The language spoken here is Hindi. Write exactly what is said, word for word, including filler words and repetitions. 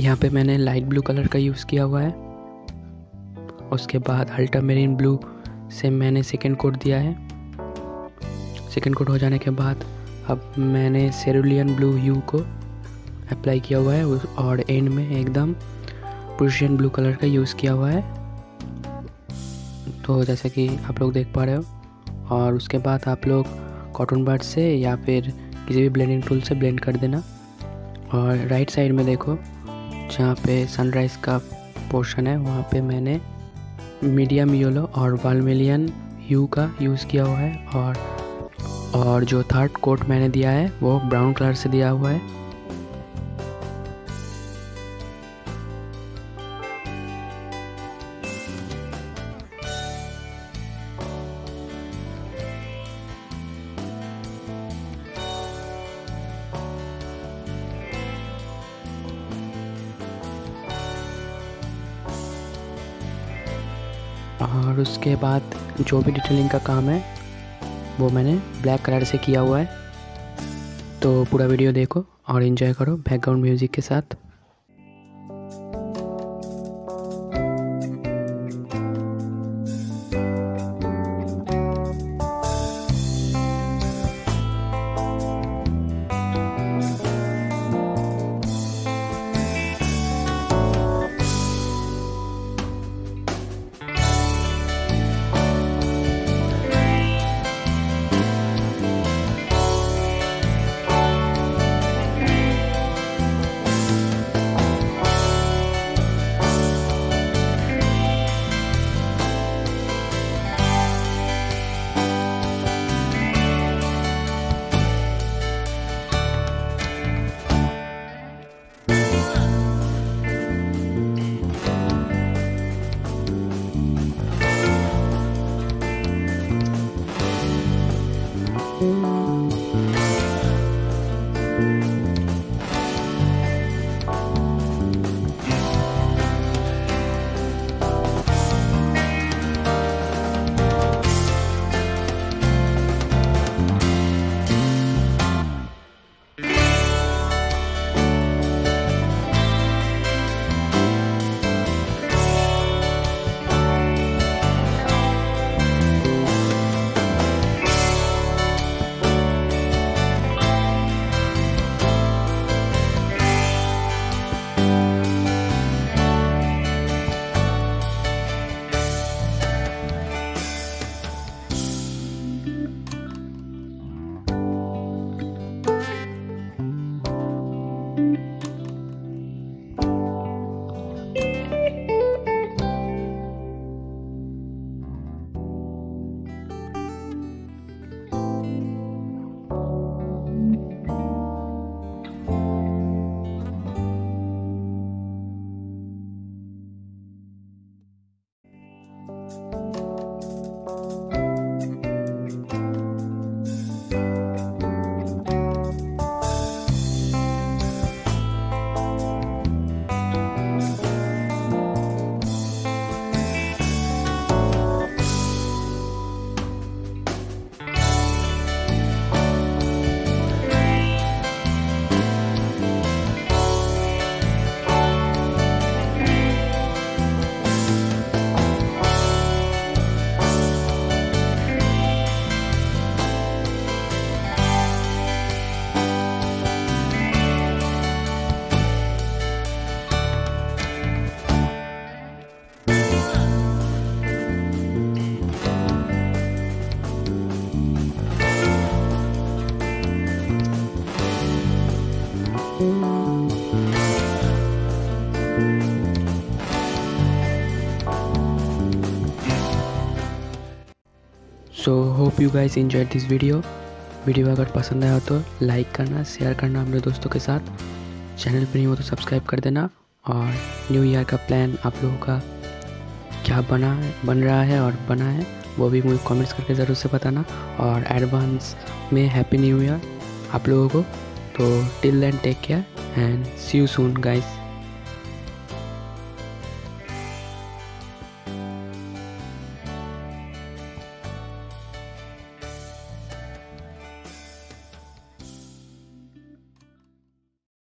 यहाँ पे मैंने लाइट ब्लू कलर का यूज़ किया हुआ है। उसके बाद अल्ट्रामरीन ब्लू से मैंने सेकेंड कोट दिया है। सेकेंड कोट हो जाने के बाद अब मैंने सेरुलियन ब्लू यू को अप्लाई किया हुआ है और एंड में एकदम प्रुशियन ब्लू कलर का यूज़ किया हुआ है, तो जैसे कि आप लोग देख पा रहे हो। और उसके बाद आप लोग कॉटन बड से या फिर किसी भी ब्लेंडिंग टूल से ब्लेंड कर देना। और राइट साइड में देखो जहाँ पे सनराइज़ का पोर्शन है, वहाँ पे मैंने मीडियम येलो और वर्मिलियन ह्यू का यूज़ किया हुआ है। और और जो थर्ड कोट मैंने दिया है वो ब्राउन कलर से दिया हुआ है। और उसके बाद जो भी डिटेलिंग का काम है वो मैंने ब्लैक कलर से किया हुआ है। तो पूरा वीडियो देखो और एंजॉय करो बैकग्राउंड म्यूज़िक के साथ। So hope you guys enjoyed this video video अगर पसंद आया हो तो लाइक करना, शेयर करना अपने दोस्तों के साथ। चैनल पर नहीं हो तो सब्सक्राइब कर देना। और न्यू ईयर का प्लान आप लोगों का क्या बना है बन रहा है और बना है वो भी मुझे कमेंट्स करके ज़रूर से बताना। और एडवांस में हैप्पी न्यू ईयर आप लोगों को। तो till then take care and see you soon guys.